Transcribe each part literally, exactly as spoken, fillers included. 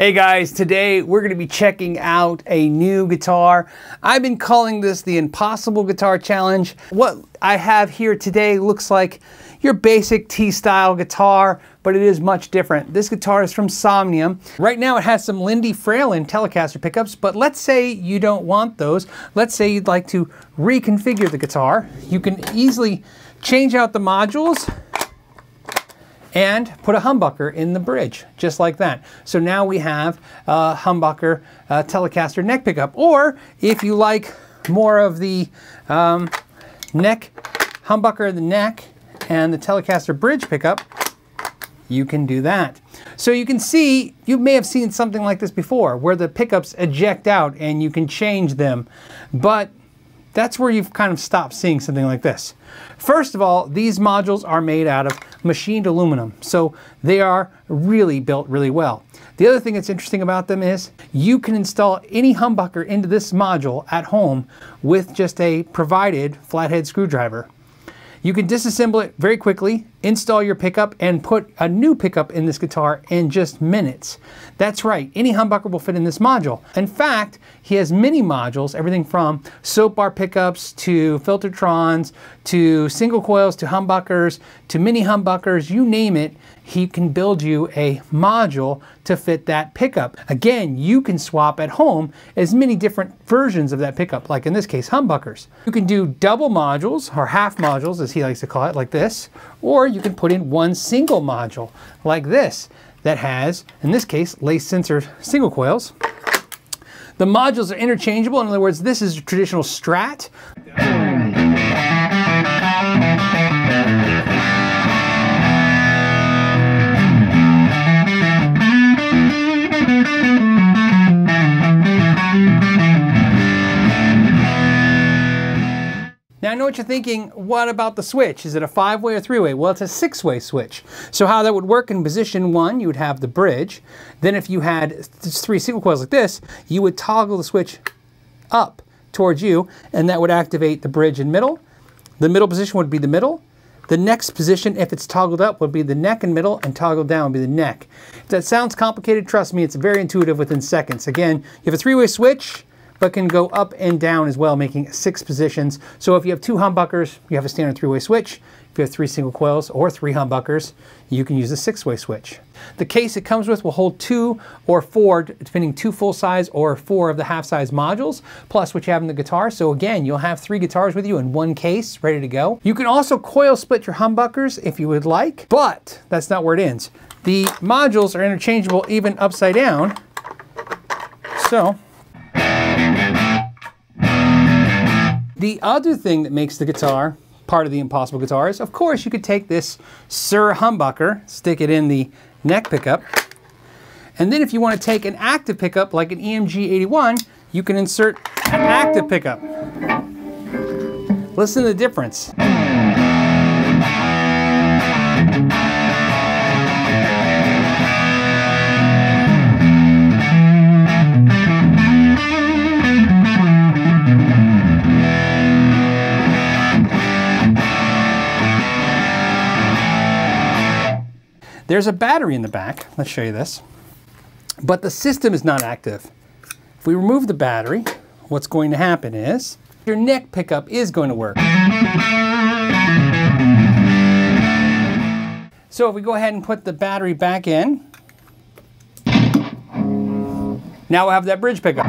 Hey guys, today we're going to be checking out a new guitar. I've been calling this the Impossible Guitar Challenge. What I have here today looks like your basic T-style guitar, but it is much different. This guitar is from Somnium. Right now it has some Lindy Fralin Telecaster pickups, but let's say you don't want those. Let's say you'd like to reconfigure the guitar. You can easily change out the modules and put a humbucker in the bridge, just like that. So now we have a humbucker uh, Telecaster neck pickup. Or if you like more of the um, neck, humbucker in the neck and the Telecaster bridge pickup, you can do that. So you can see, you may have seen something like this before, where the pickups eject out and you can change them. But that's where you've kind of stopped seeing something like this. First of all, these modules are made out of machined aluminum, so they are really built really well. The other thing that's interesting about them is you can install any humbucker into this module at home with just a provided flathead screwdriver. You can disassemble it very quickly, install your pickup, and put a new pickup in this guitar in just minutes. That's right, any humbucker will fit in this module. In fact, he has many modules, everything from soap bar pickups to Filtertrons, to single coils, to humbuckers, to mini humbuckers, you name it, he can build you a module to fit that pickup. Again, you can swap at home as many different versions of that pickup, like in this case, humbuckers. You can do double modules, or half modules as he likes to call it, like this, or you can put in one single module, like this, that has, in this case, lace sensor single coils. The modules are interchangeable. In other words, this is a traditional Strat. Now I know what you're thinking, what about the switch? Is it a five-way or three-way? Well, it's a six-way switch. So how that would work in position one, you would have the bridge. Then if you had three single coils like this, you would toggle the switch up towards you, and that would activate the bridge in middle. The middle position would be the middle. The next position, if it's toggled up, would be the neck and middle, and toggled down would be the neck. If that sounds complicated, trust me, it's very intuitive within seconds. Again, you have a three-way switch, but can go up and down as well, making six positions. So if you have two humbuckers, you have a standard three-way switch. If you have three single coils or three humbuckers, you can use a six-way switch. The case it comes with will hold two or four, depending two full size or four of the half size modules, plus what you have in the guitar. So again, you'll have three guitars with you in one case, ready to go. You can also coil split your humbuckers if you would like, but that's not where it ends. The modules are interchangeable even upside down. So, the other thing that makes the guitar part of the Impossible Guitar is, of course, you could take this Sir humbucker, stick it in the neck pickup, and then if you want to take an active pickup like an E M G eighty-one, you can insert an active pickup. Listen to the difference. There's a battery in the back, let's show you this, but the system is not active. If we remove the battery, what's going to happen is your neck pickup is going to work. So if we go ahead and put the battery back in, now we'll have that bridge pickup.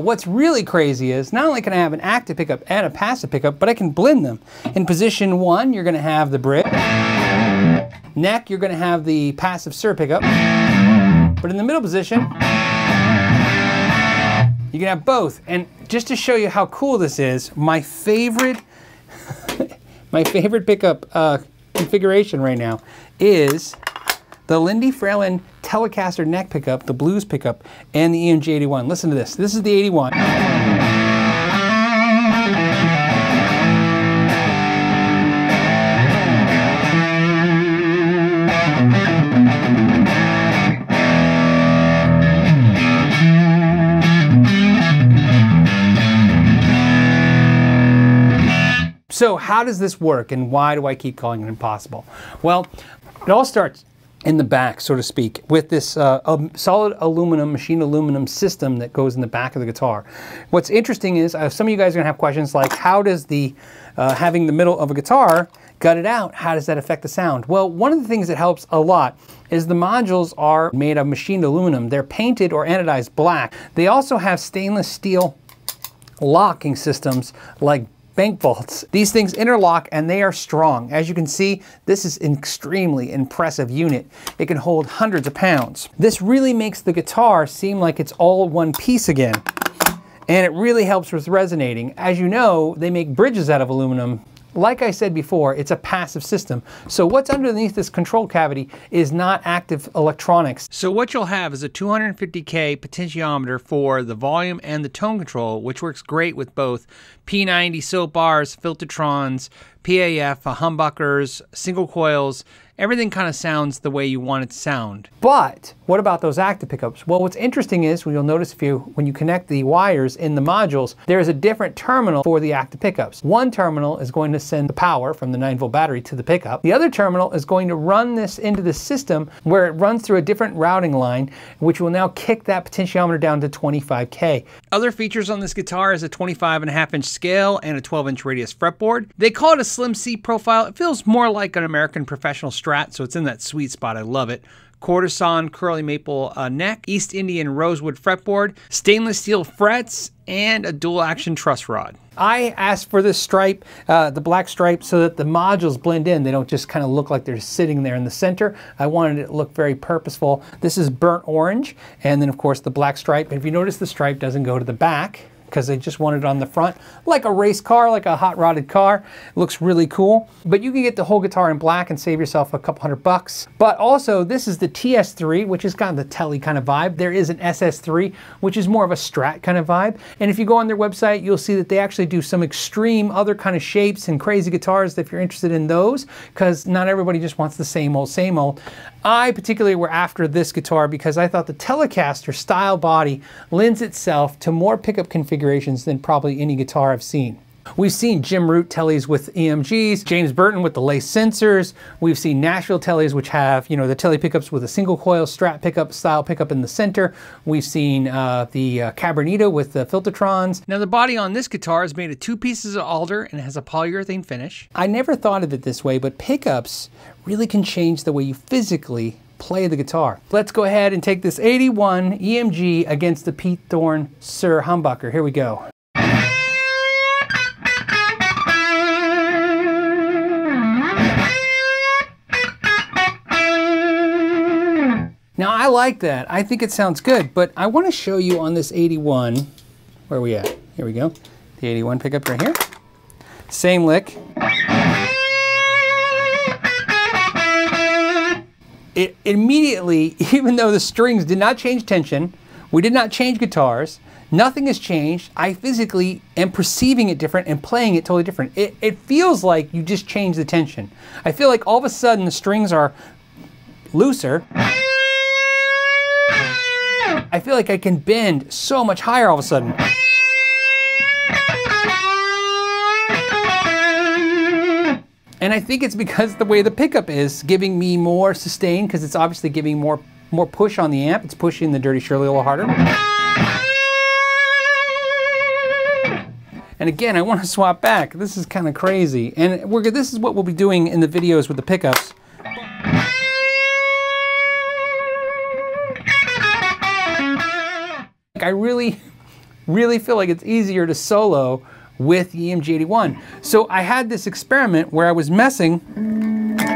What's really crazy is not only can I have an active pickup and a passive pickup, but I can blend them. In position one, you're going to have the bridge. Neck, you're going to have the passive Sir pickup. But in the middle position, you can have both. And just to show you how cool this is, my favorite, my favorite pickup uh, configuration right now is the Lindy Fralin Telecaster neck pickup, the blues pickup, and the E M G eighty-one. Listen to this. This is the eighty-one. So how does this work, and why do I keep calling it impossible? Well, it all starts in the back, so to speak, with this uh, um, solid aluminum, machined aluminum system that goes in the back of the guitar. What's interesting is, uh, some of you guys are gonna have questions like, how does the, uh, having the middle of a guitar gutted out, how does that affect the sound? Well, one of the things that helps a lot is the modules are made of machined aluminum. They're painted or anodized black. They also have stainless steel locking systems like bank vaults. These things interlock and they are strong. As you can see, this is an extremely impressive unit. It can hold hundreds of pounds. This really makes the guitar seem like it's all one piece again. And it really helps with resonating. As you know, they make bridges out of aluminum. Like I said before, it's a passive system. So what's underneath this control cavity is not active electronics. So what you'll have is a two hundred fifty K potentiometer for the volume and the tone control, which works great with both P ninety soap bars, filtertrons, P A F, humbuckers, single coils. Everything kind of sounds the way you want it to sound. But what about those active pickups? Well, what's interesting is, well, you'll notice if you, when you connect the wires in the modules, there is a different terminal for the active pickups. One terminal is going to send the power from the nine volt battery to the pickup. The other terminal is going to run this into the system where it runs through a different routing line, which will now kick that potentiometer down to twenty-five K. Other features on this guitar is a twenty-five and a half inch scale and a twelve inch radius fretboard. They call it a slim C profile. It feels more like an American professional strat. So it's in that sweet spot. I love it. Courtesan curly maple uh, neck, East Indian rosewood fretboard, stainless steel frets, and a dual action truss rod. I asked for this stripe, uh, the black stripe, so that the modules blend in. They don't just kind of look like they're sitting there in the center. I wanted it to look very purposeful. This is burnt orange, and then of course the black stripe. If you notice, the stripe doesn't go to the back, because they just want it on the front, like a race car, like a hot rodded car. It looks really cool. But you can get the whole guitar in black and save yourself a couple hundred bucks. But also, this is the T S three, which has got the Tele kind of vibe. There is an S S three, which is more of a Strat kind of vibe. And if you go on their website, you'll see that they actually do some extreme other kind of shapes and crazy guitars if you're interested in those, because not everybody just wants the same old, same old. I particularly were after this guitar because I thought the Telecaster style body lends itself to more pickup configurations than probably any guitar I've seen. We've seen Jim Root Teles with E M Gs, James Burton with the lace sensors. We've seen Nashville Teles, which have, you know, the Tele pickups with a single coil Strat pickup style pickup in the center. We've seen uh, the uh, Cabernito with the Filtertrons. Now the body on this guitar is made of two pieces of alder and has a polyurethane finish. I never thought of it this way, but pickups really can change the way you physically play the guitar. Let's go ahead and take this eighty-one E M G against the Pete Thorne Sir humbucker. Here we go. Now I like that. I think it sounds good, but I want to show you on this eighty-one, where are we at? Here we go. The eighty-one pickup right here. Same lick. It immediately, even though the strings did not change tension, we did not change guitars, nothing has changed, I physically am perceiving it different and playing it totally different. It, it feels like you just changed the tension. I feel like all of a sudden the strings are looser. I feel like I can bend so much higher all of a sudden. And I think it's because the way the pickup is giving me more sustain, because it's obviously giving more, more push on the amp. It's pushing the Dirty Shirley a little harder. And again, I want to swap back. This is kind of crazy. And we're, this is what we'll be doing in the videos with the pickups. I really, really feel like it's easier to solo with the E M G eighty-one. So I had this experiment where I was messing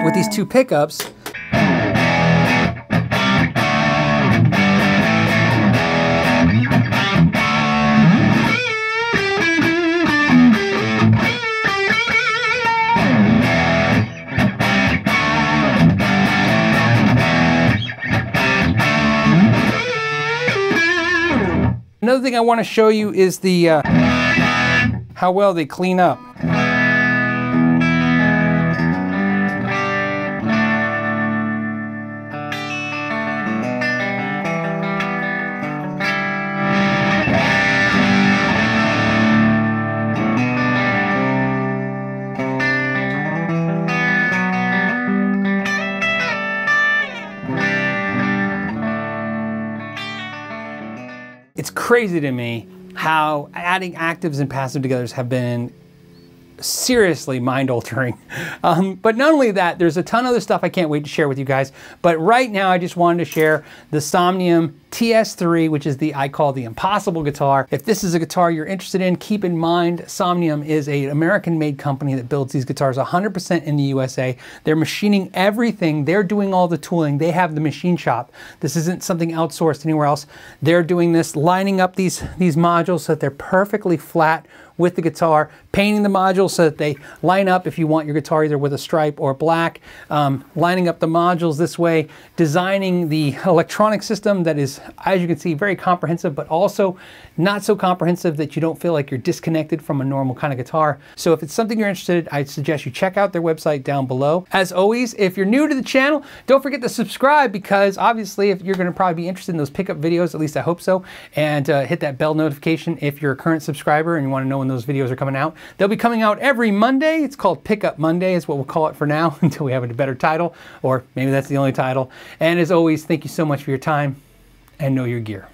with these two pickups. Another thing I want to show you is the uh, how well they clean up. crazy to me how adding actives and passive together have been seriously mind-altering. Um, but not only that, there's a ton of other stuff I can't wait to share with you guys. But right now, I just wanted to share the Somnium T S three, which is the, I call the impossible guitar. If this is a guitar you're interested in, keep in mind, Somnium is an American-made company that builds these guitars one hundred percent in the U S A. They're machining everything. They're doing all the tooling. They have the machine shop. This isn't something outsourced anywhere else. They're doing this, lining up these, these modules so that they're perfectly flat with the guitar, painting the modules so that they line up if you want your guitar either with a stripe or black, um, lining up the modules this way, designing the electronic system that is, as you can see, very comprehensive, but also not so comprehensive that you don't feel like you're disconnected from a normal kind of guitar. So if it's something you're interested in, I suggest you check out their website down below. As always, if you're new to the channel, don't forget to subscribe, because obviously if you're gonna probably be interested in those pickup videos, at least I hope so, and uh, hit that bell notification if you're a current subscriber and you wanna know when those videos are coming out. They'll be coming out every Monday. It's called Pickup Monday is what we'll call it for now until we have a better title, or maybe that's the only title. And as always, thank you so much for your time, and know your gear.